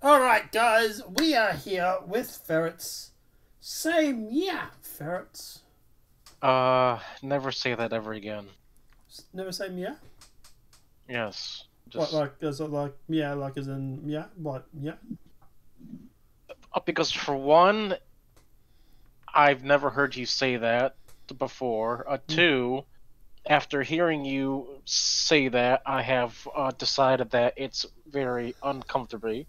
Alright guys, we are here with ferrets. Same, yeah, ferrets. Never say that ever again. Never say yeah? Yes. Just... What, like, is it like, yeah, like as in, yeah, what, yeah? Because for one, I've never heard you say that before. Two, after hearing you say that, I have decided that it's very uncomfortable.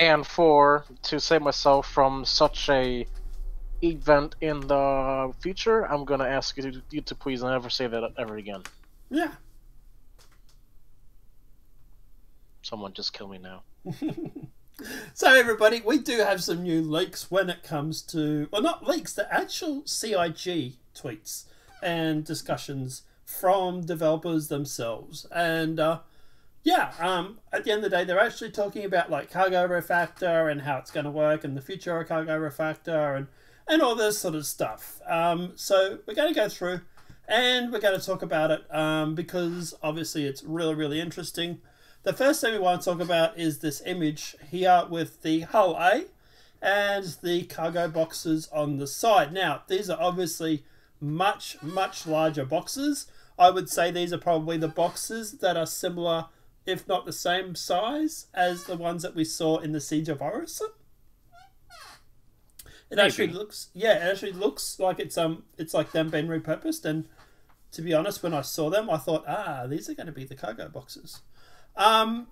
And four, to save myself from such a event in the future, I'm gonna ask you to please never say that ever again. Yeah. Someone just kill me now. So everybody, we do have some new leaks when it comes to, well, not leaks, the actual CIG tweets and discussions from developers themselves. And yeah, at the end of the day, they're actually talking about like cargo refactor and how it's going to work and the future of cargo refactor and all this sort of stuff. So we're going to go through and we're going to talk about it because obviously it's really, really interesting. The first thing we want to talk about is this image here with the Hull A and the cargo boxes on the side. Now, these are obviously much, much larger boxes. I would say these are probably the boxes that are similar, if not the same size, as the ones that we saw in the Siege of Orison. It actually looks, yeah, it actually looks like it's like them being repurposed. And to be honest, when I saw them, I thought, ah, these are going to be the cargo boxes. And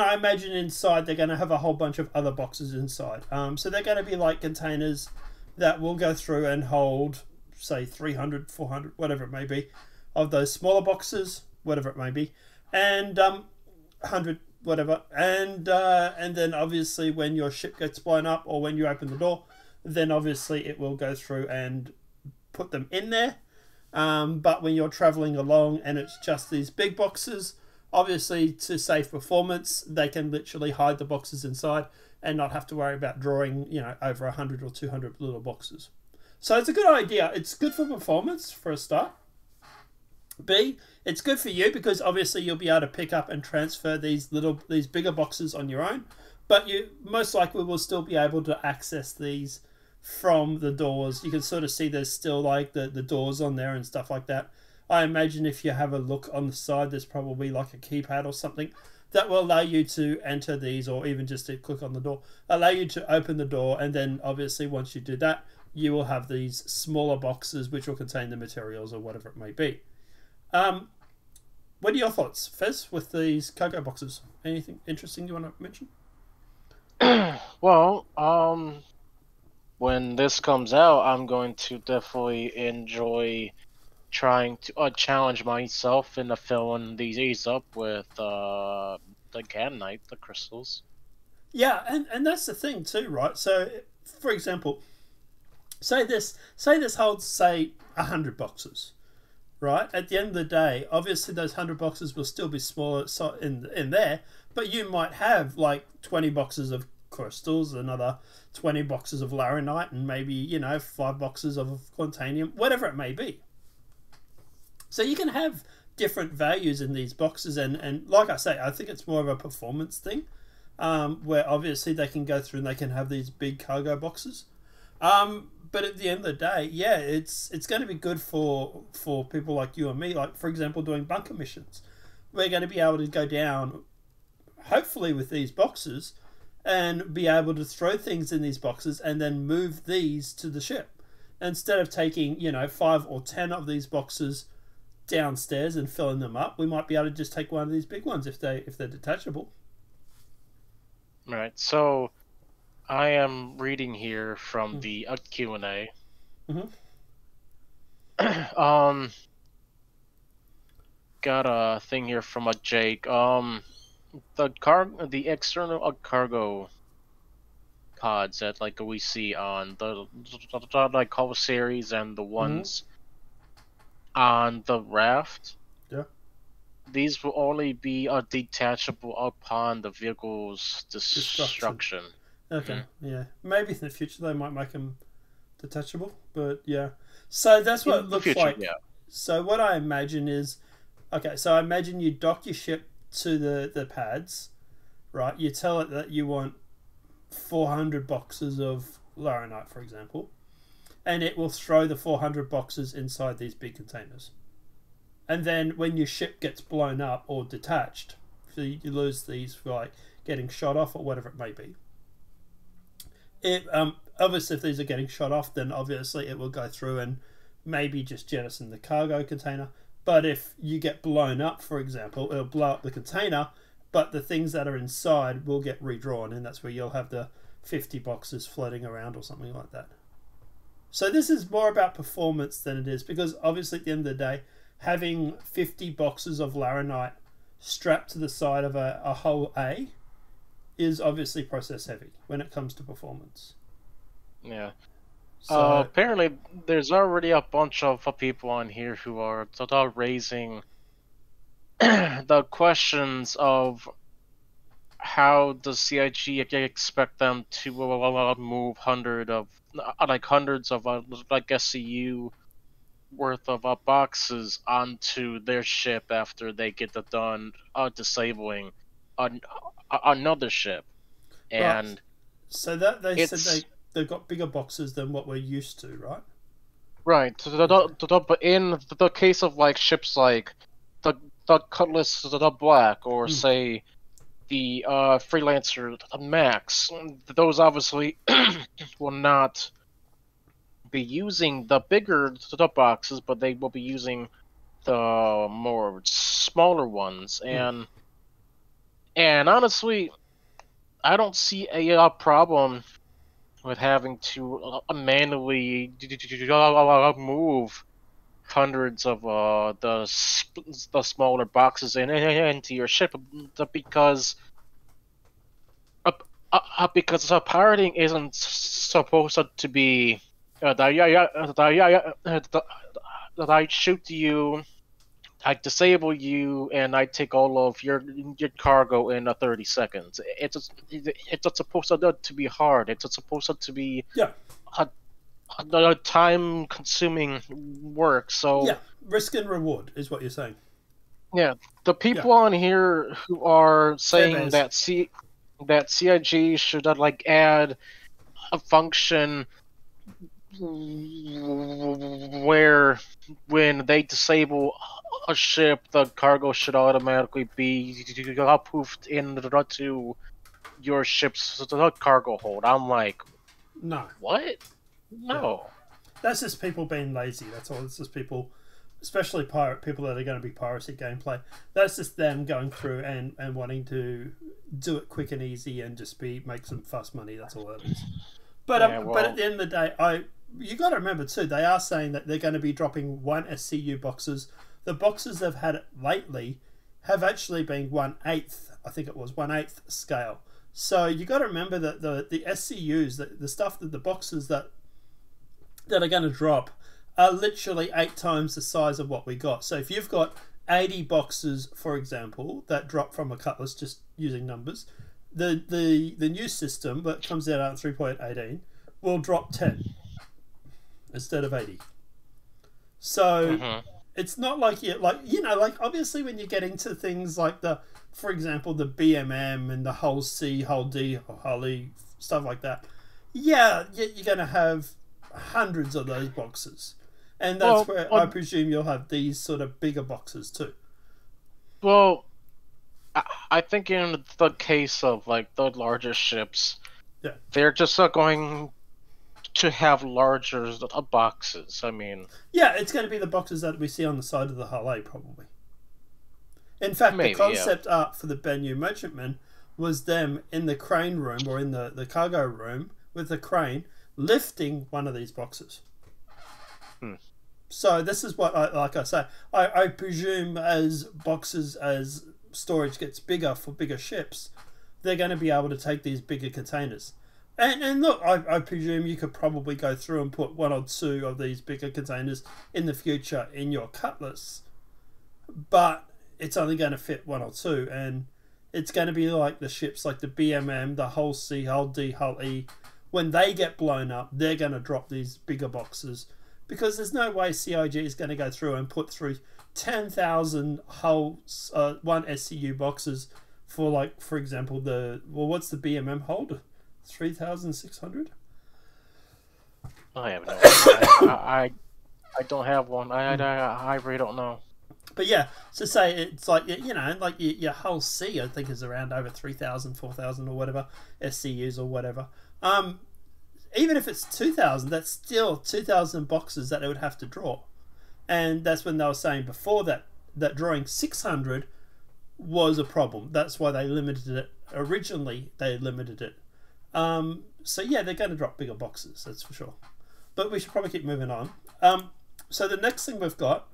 I imagine inside they're going to have a whole bunch of other boxes inside. So they're going to be like containers that will go through and hold, say, 300, 400, whatever it may be, of those smaller boxes, whatever it may be, and 100, whatever. And then obviously when your ship gets blown up or when you open the door, then obviously it will go through and put them in there. But when you're traveling along and it's just these big boxes... Obviously, to save performance, they can literally hide the boxes inside and not have to worry about drawing, you know, over 100 or 200 little boxes. So it's a good idea. It's good for performance, for a start. B, it's good for you because obviously you'll be able to pick up and transfer these bigger boxes on your own, but you most likely will still be able to access these from the doors. You can sort of see there's still like the doors on there and stuff like that. I imagine if you have a look on the side, there's probably like a keypad or something that will allow you to enter these or even just to click on the door, allow you to open the door. And then obviously once you do that, you will have these smaller boxes which will contain the materials or whatever it may be. What are your thoughts, Fez, with these cargo boxes? Anything interesting you want to mention? Well, when this comes out, I'm going to definitely enjoy... trying to challenge myself into filling these up with the ganite, the crystals. Yeah, and that's the thing too, right? So, for example, say this holds, say, 100 boxes, right? At the end of the day, obviously those 100 boxes will still be smaller in there, but you might have like 20 boxes of crystals, another 20 boxes of larinite, and maybe, you know, 5 boxes of quantanium, whatever it may be. So you can have different values in these boxes, and like I say, I think it's more of a performance thing, where obviously they can go through and they can have these big cargo boxes. But at the end of the day, yeah, it's going to be good for people like you and me, like for example, doing bunker missions. We're going to be able to go down, hopefully with these boxes, and be able to throw things in these boxes and then move these to the ship. Instead of taking, you know, 5 or 10 of these boxes downstairs and filling them up, we might be able to just take one of these big ones if they're detachable. Right. So I am reading here from the Q&A. Mm-hmm. Got a thing here from Jake. The external cargo pods that like we see on the like whole series and the ones. Mm-hmm. On the raft, yeah, these will only be detachable upon the vehicle's destruction. Okay, yeah, maybe in the future they might make them detachable, but yeah. So that's what it looks like. Yeah. So what I imagine is, okay, so I imagine you dock your ship to the pads, right? You tell it that you want 400 boxes of Laronite, for example, and it will throw the 400 boxes inside these big containers. And then when your ship gets blown up or detached, so you lose these for like getting shot off or whatever it may be. Obviously, if these are getting shot off, then obviously it will go through and maybe just jettison the cargo container. But if you get blown up, for example, it'll blow up the container, but the things that are inside will get redrawn, and that's where you'll have the 50 boxes floating around or something like that. So this is more about performance than it is, because obviously at the end of the day, having 50 boxes of Laronite strapped to the side of a Hull A is obviously process heavy when it comes to performance. Yeah. So, apparently there's already a bunch of people on here who are raising the questions of how does CIG expect them to move hundreds of SCU worth of boxes onto their ship after they get done disabling another ship. And right. So that they said they've got bigger boxes than what we're used to, right? Right. But in the case of like ships like the Cutlass Black or say the Freelancer Max, those obviously will not be using the bigger boxes, but they will be using the more smaller ones. And honestly, I don't see a problem with having to manually move hundreds of the smaller boxes into your ship, because pirating isn't supposed to be I shoot you, I disable you, and I take all of your cargo in 30 seconds. It's supposed to be hard. It's supposed to be a time-consuming work. So yeah, risk and reward is what you're saying. Yeah, the people on here who are saying that CIG should add a function where when they disable a ship, the cargo should automatically be poofed into your ship's cargo hold. I'm like, no. What? No. Yeah. That's just people being lazy. That's all. It's just people, especially pirate people that are going to be piracy gameplay. That's just them going through and wanting to do it quick and easy and just make some fuss money. That's all that is. But yeah, well, but at the end of the day, you got to remember too, they are saying that they're going to be dropping 1 SCU boxes. The boxes they've had lately have actually been 1/8, I think it was 1/8 scale. So you got to remember that the SCUs, the stuff that the boxes that are going to drop are literally 8 times the size of what we got. So if you've got 80 boxes, for example, that drop from a Cutlass, just using numbers, the new system that comes out at 3.18 will drop 10 instead of 80. So it's not like obviously when you get into things like for example, the BMM and the Hull C, Hull D, or Hull E, stuff like that. Yeah, you're going to have hundreds of those boxes, and that's where I presume you'll have these sort of bigger boxes too. Well, I think in the case of like the larger ships, they're just not going to have larger boxes. I mean, yeah, it's going to be the boxes that we see on the side of the Hull A probably. In fact, the concept art for the Banu Merchantman was them in the crane room or in the cargo room with a crane lifting one of these boxes. So this is what I presume as boxes as storage gets bigger for bigger ships, they're going to be able to take these bigger containers. And look, I presume you could probably go through and put 1 or 2 of these bigger containers in the future in your Cutlass, but it's only going to fit 1 or 2, and it's going to be like the ships like the BMM, the Hull C, Hull D, Hull E. When they get blown up, they're going to drop these bigger boxes, because there's no way CIG is going to go through and put through 10,000 Hull 1 SCU boxes for like, for example, the, well, what's the BMM hold? 3,600? I have no idea. I don't have one. I really don't know. But yeah, so say it's like, you know, like your Hull C, I think, is around over 3,000, 4,000 or whatever, SCUs or whatever. Even if it's 2,000, that's still 2,000 boxes that it would have to draw. And that's when they were saying before that, that drawing 600 was a problem. That's why they limited it. Originally, they limited it. So yeah, they're going to drop bigger boxes, that's for sure. But we should probably keep moving on. So the next thing we've got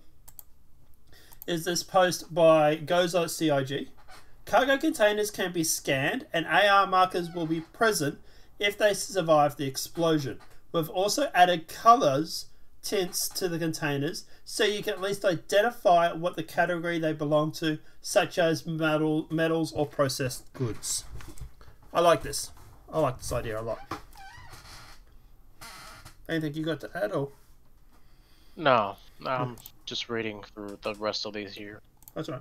is this post by Gozo CIG. Cargo containers can be scanned and AR markers will be present if they survive the explosion. We've also added colors, tints to the containers so you can at least identify what the category they belong to, such as metals or processed goods. I like this. I like this idea a lot. Anything you got to add, or? No, I'm just reading through the rest of these here. That's right.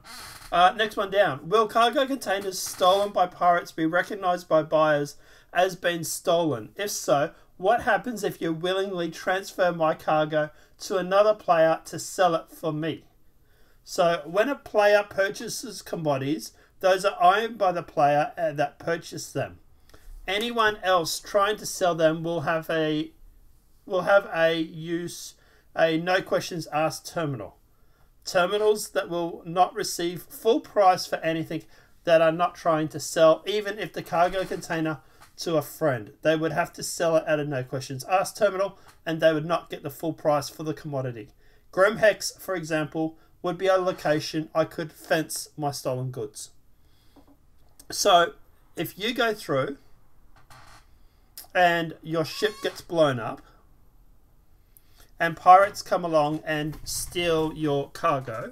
Next one down. Will cargo containers stolen by pirates be recognized by buyers as being stolen? If so, what happens if you willingly transfer my cargo to another player to sell it for me? So when a player purchases commodities, those are owned by the player that purchased them. Anyone else trying to sell them will have a no questions asked terminal. Terminals that will not receive full price for anything that are not trying to sell, even if the cargo container to a friend. They would have to sell it at a no questions asked terminal, and they would not get the full price for the commodity. Grimhex, for example, would be a location I could fence my stolen goods. So if you go through and your ship gets blown up and pirates come along and steal your cargo,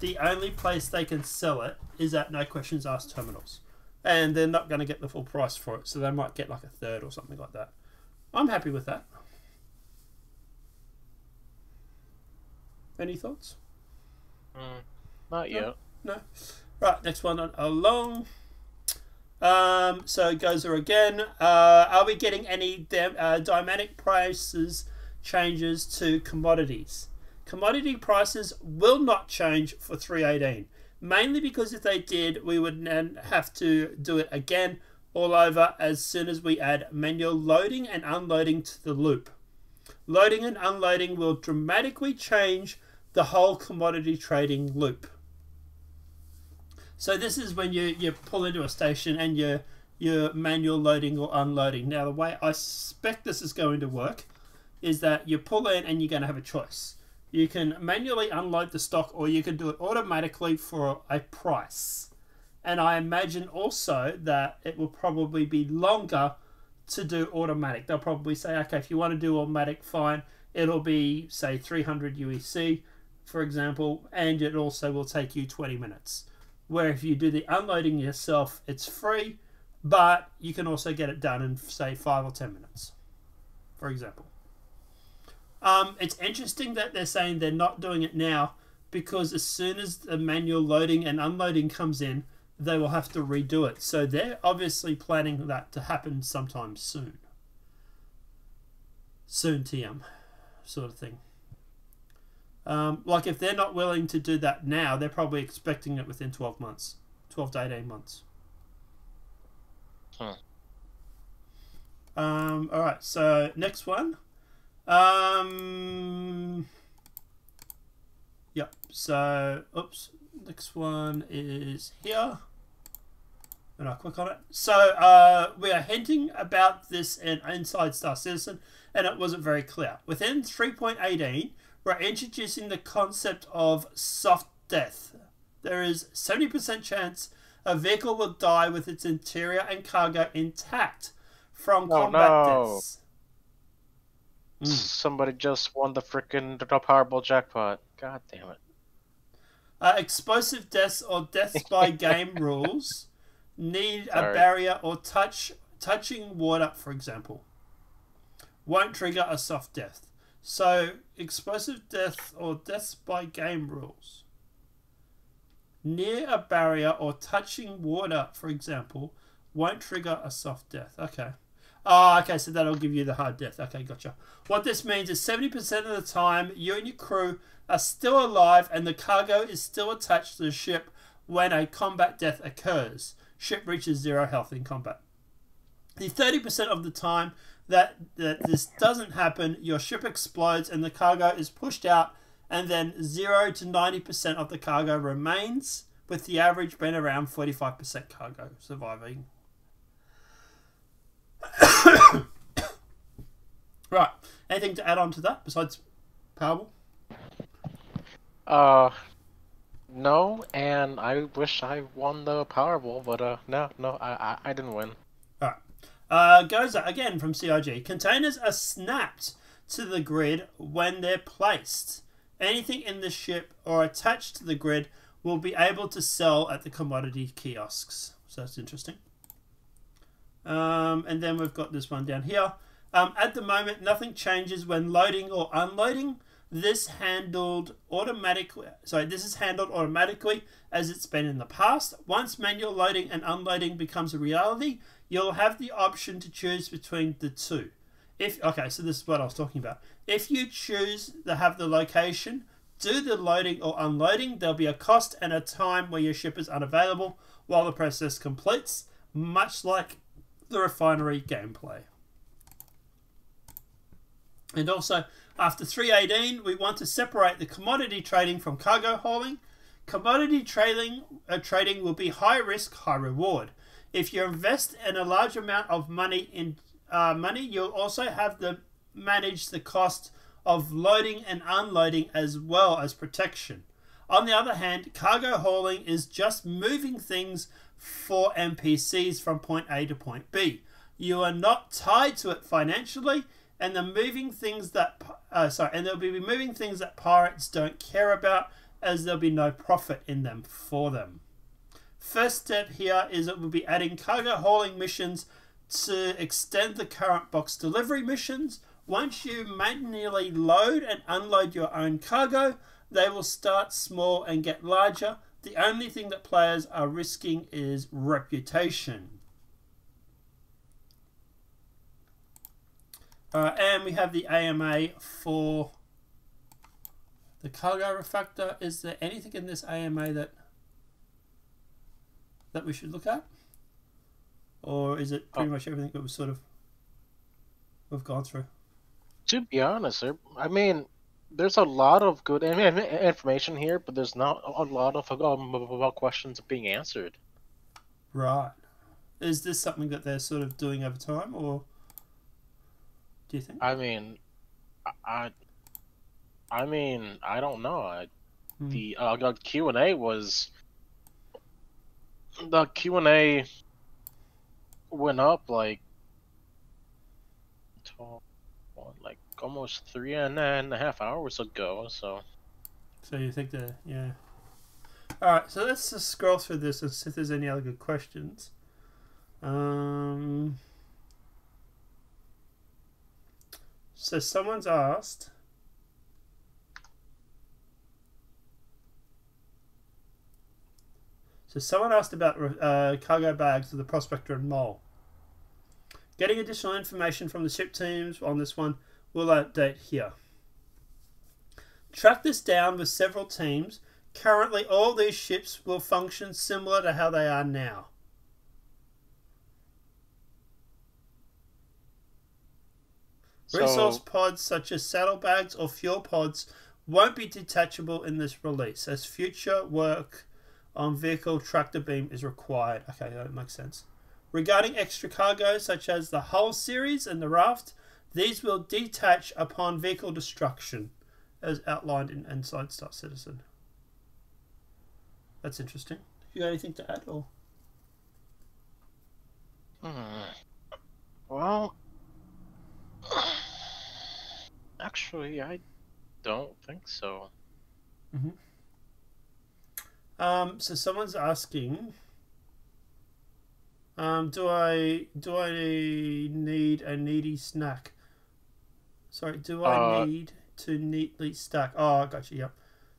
the only place they can sell it is at no questions asked terminals. And they're not going to get the full price for it, so they might get like a third or something like that. I'm happy with that. Any thoughts? Not yet. No? Right, next one on along. So it goes there again. Are we getting any dynamic prices changes to commodities? Commodity prices will not change for 318, mainly because if they did, we would then have to do it again all over as soon as we add manual loading and unloading to the loop. Loading and unloading will dramatically change the whole commodity trading loop. So this is when you pull into a station and you're manual loading or unloading. Now, the way I suspect this is going to work is that you pull in and you're going to have a choice. You can manually unload the stock, or you can do it automatically for a price. And I imagine also that it will probably be longer to do automatic. They'll probably say, okay, if you want to do automatic, fine. It'll be, say, 300 UEC, for example, and it also will take you 20 minutes. Where if you do the unloading yourself, it's free, but you can also get it done in, say, 5 or 10 minutes, for example. It's interesting that they're saying they're not doing it now, because as soon as the manual loading and unloading comes in, they will have to redo it. So they're obviously planning that to happen sometime soon. Soon TM sort of thing. Like if they're not willing to do that now, they're probably expecting it within 12 months, 12 to 18 months. Huh. All right, so next one. Yep, so, oops, next one is here. And I'll click on it. So we are hinting about this in Inside Star Citizen, and it wasn't very clear. Within 3.18, we're introducing the concept of soft death. There is 70% chance a vehicle will die with its interior and cargo intact from combat deaths. Somebody just won the freaking Powerball jackpot. God damn it. Explosive deaths or deaths by game rules need a barrier or touching water, for example, won't trigger a soft death. So, explosive death or deaths by game rules near a barrier or touching water, for example, won't trigger a soft death. Okay. Ah, okay, so that'll give you the hard death. Okay, gotcha. What this means is 70% of the time, you and your crew are still alive and the cargo is still attached to the ship when a combat death occurs. Ship reaches 0 health in combat. The 30% of the time that this doesn't happen, your ship explodes and the cargo is pushed out, and then 0 to 90% of the cargo remains, with the average being around 45% cargo surviving. Right. Anything to add on to that besides Powerball? No, and I wish I won the Powerball, but no, I didn't win. Alright. Gozo, again from CIG. Containers are snapped to the grid when they're placed. Anything in the ship or attached to the grid will be able to sell at the commodity kiosks. So that's interesting. And then we've got this one down here. At the moment, nothing changes when loading or unloading. This is handled automatically as it's been in the past. Once manual loading and unloading becomes a reality, you'll have the option to choose between the two. Okay, so this is what I was talking about. If you choose to have the location, do the loading or unloading, there'll be a cost and a time where your ship is unavailable while the process completes, much like the refinery gameplay. And also, after 3.18, we want to separate the commodity trading from cargo hauling. Commodity trading will be high risk, high reward. If you invest in a large amount of money in you'll also have to manage the cost of loading and unloading as well as protection. On the other hand, cargo hauling is just moving things for NPCs from point A to point B. You are not tied to it financially, and they'll be moving things that pirates don't care about, as there'll be no profit in them for them. First step here is it will be adding cargo hauling missions to extend the current box delivery missions. Once you manually load and unload your own cargo, they will start small and get larger. The only thing that players are risking is reputation. And we have the AMA for the cargo refactor. Is there anything in this AMA that we should look at? Or is it pretty much everything that we've gone through? To be honest, sir, I mean, there's a lot of good information here, but there's not a lot of questions being answered. Right. Is this something that they're sort of doing over time, or do you think? I mean, I don't know. The Q&A was... The Q&A went up like 12, like almost 3.5 hours ago, so you think that, yeah. All right, so let's just scroll through this and see if there's any other good questions. So someone's asked, about cargo bags for the Prospector and Mole. Getting additional information from the ship teams on this one, we'll update here. Track this down with several teams. Currently, all these ships will function similar to how they are now. Resource pods such as saddlebags or fuel pods won't be detachable in this release, as future work on vehicle tractor beam is required. Okay, that makes sense. Regarding extra cargo, such as the Hull series and the raft, these will detach upon vehicle destruction, as outlined inside Star Citizen. That's interesting. You got anything to add, or? Well, actually, I don't think so. So someone's asking, do I need a needy snack? Sorry, do I need to neatly stack? Oh, I got you. Yep.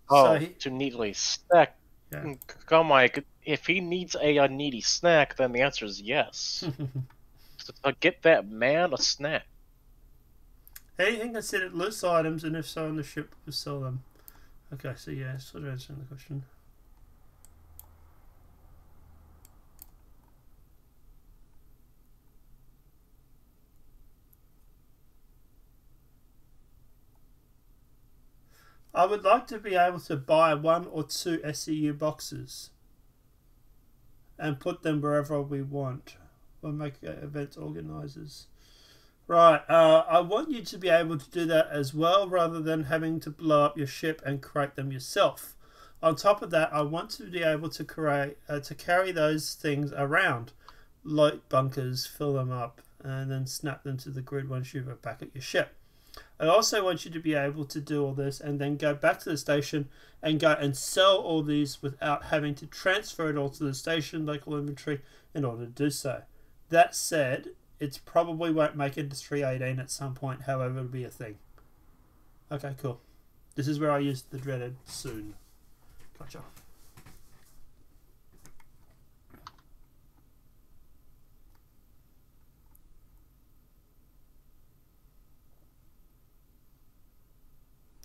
Oh, so to neatly stack Yeah. Come, Mike. If he needs a needy snack, then the answer is yes. So get that man a snack. Hey, I think I said it lists items, and if so, on the ship we sell them. Okay, so yeah, sort of answering the question. I would like to be able to buy 1 or 2 SCU boxes and put them wherever we want. We'll make event organisers. Right, I want you to be able to do that as well rather than having to blow up your ship and create them yourself. On top of that, I want to be able to create to carry those things around. Load bunkers, fill them up, and then snap them to the grid once you're back at your ship. I also want you to be able to do all this and then go back to the station and go and sell all these without having to transfer it all to the station local inventory in order to do so. That said, it probably won't make it to 318 at some point, however, it'll be a thing. Okay, cool. This is where I use the dreaded soon. Gotcha.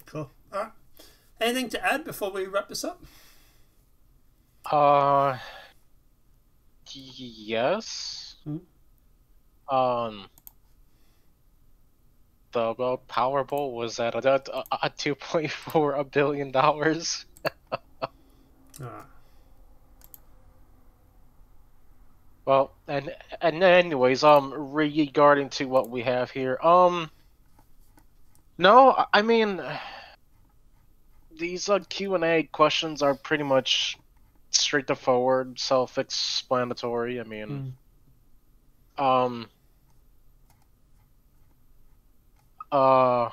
Cool. All right. Anything to add before we wrap this up? Yes. Mm-hmm. The Powerball was at a $2.4 billion. Well, and anyways, regarding to what we have here, no, I mean. These Q&A questions are pretty much straightforward, self-explanatory. I mean, yeah, I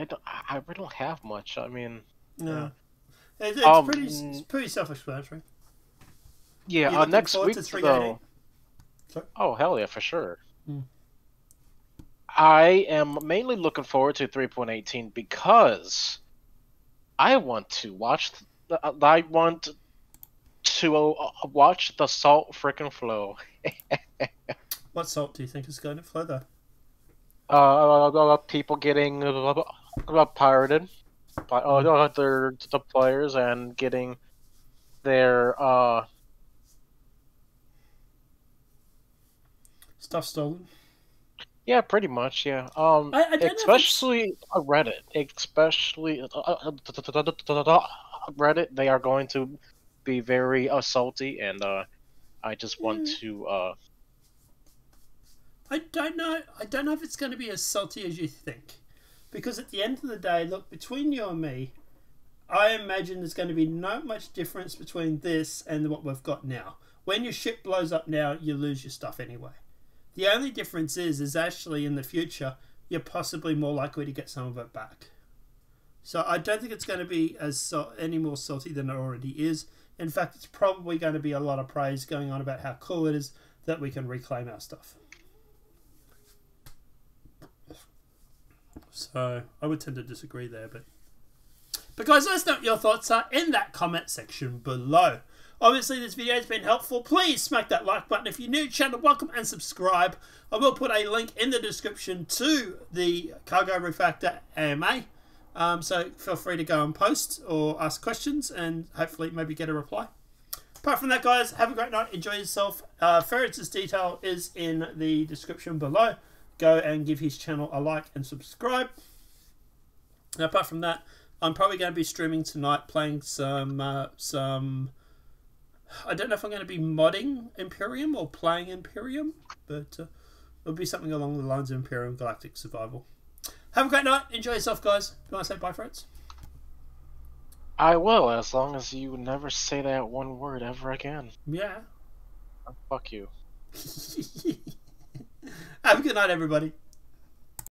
really don't have much. I mean, no, it's pretty self-explanatory. Yeah, next week though. Sorry? Oh hell yeah, for sure. Mm. I am mainly looking forward to 3.18 because I want to watch. I want to watch the salt frickin' flow. What salt do you think is going to flow though? People getting pirated by other players and getting their stuff stolen. Yeah, pretty much. Yeah. Especially Reddit. Especially Reddit. They are going to be very salty, and I just want to. I don't know. I don't know if it's going to be as salty as you think, because at the end of the day, look, between you and me, I imagine there's going to be not much difference between this and what we've got now. When your ship blows up now, you lose your stuff anyway. The only difference is actually in the future, you're possibly more likely to get some of it back. So I don't think it's going to be any more salty than it already is. In fact, it's probably going to be a lot of praise going on about how cool it is that we can reclaim our stuff. So I would tend to disagree there, but guys, let us know what your thoughts are in that comment section below. Obviously, this video has been helpful. Please smack that like button. If you're new to the channel, welcome and subscribe. I will put a link in the description to the Cargo Refactor AMA. So feel free to go and post or ask questions and hopefully maybe get a reply. Apart from that, guys, have a great night. Enjoy yourself. Ferret's detail is in the description below. Go and give his channel a like and subscribe. Now, apart from that, I'm probably going to be streaming tonight playing some... I don't know if I'm going to be modding Imperium or playing Imperium, but it'll be something along the lines of Imperium Galactic Survival. Have a great night. Enjoy yourself, guys. Do you want to say bye, friends? I will, as long as you never say that one word ever again. Yeah. Fuck you. Have a good night, everybody.